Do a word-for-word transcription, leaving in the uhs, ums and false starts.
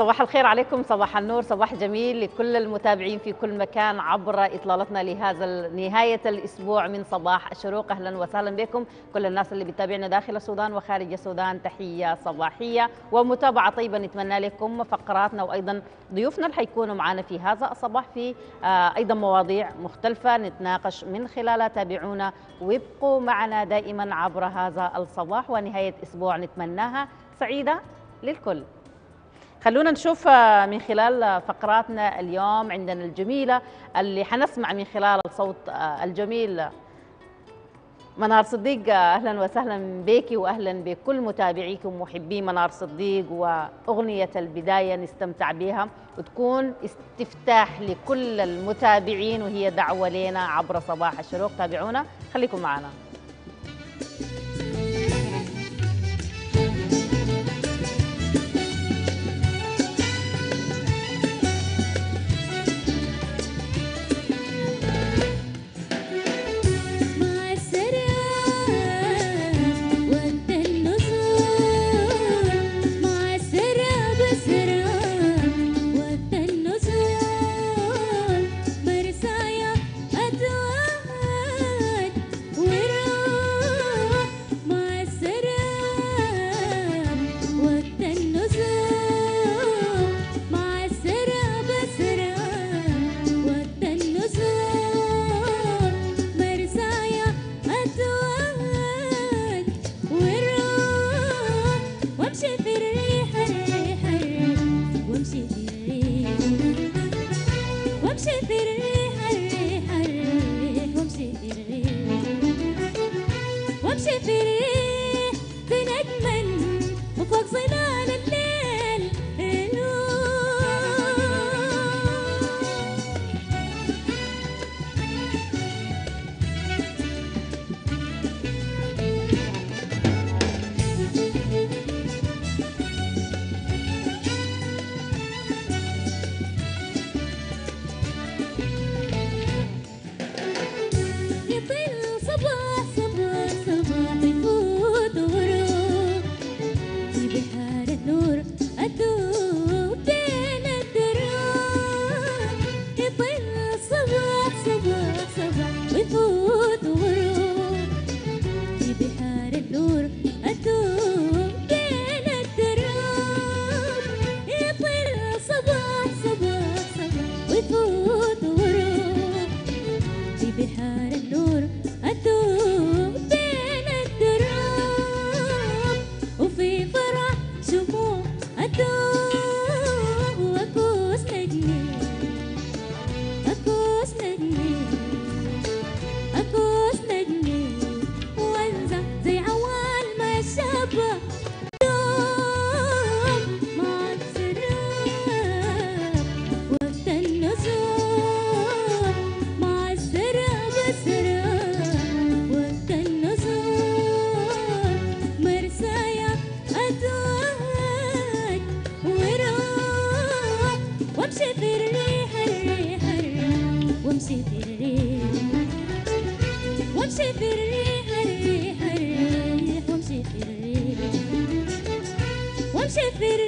صباح الخير عليكم، صباح النور، صباح جميل لكل المتابعين في كل مكان عبر إطلالتنا لهذا نهاية الأسبوع من صباح الشروق. أهلا وسهلا بكم كل الناس اللي بتابعنا داخل السودان وخارج السودان، تحية صباحية ومتابعة طيبة نتمنى لكم. فقراتنا وأيضا ضيوفنا اللي حيكونوا معنا في هذا الصباح في أيضا مواضيع مختلفة نتناقش من خلالها. تابعونا وابقوا معنا دائما عبر هذا الصباح ونهاية أسبوع نتمناها سعيدة للكل. خلونا نشوف من خلال فقراتنا اليوم. عندنا الجميلة اللي حنسمع من خلال الصوت الجميل منار صديق. أهلا وسهلا بيكي وأهلا بكل متابعيك ومحبي منار صديق، وأغنية البداية نستمتع بها وتكون استفتاح لكل المتابعين، وهي دعوة لنا عبر صباح الشروق. تابعونا، خليكم معنا. She